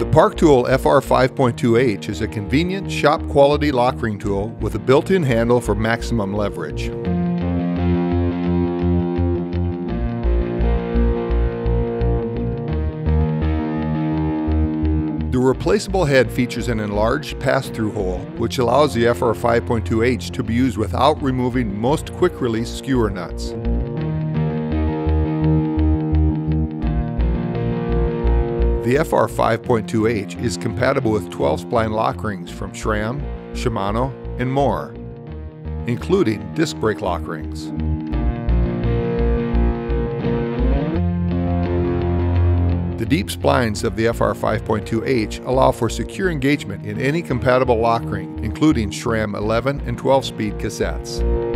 The Park Tool FR-5.2H is a convenient, shop-quality lockring tool with a built-in handle for maximum leverage. The replaceable head features an enlarged pass-through hole, which allows the FR-5.2H to be used without removing most quick-release skewer nuts. The FR-5.2H is compatible with 12-spline lock rings from SRAM, Shimano, and more, including disc brake lock rings. The deep splines of the FR-5.2H allow for secure engagement in any compatible lock ring, including SRAM 11 and 12-speed cassettes.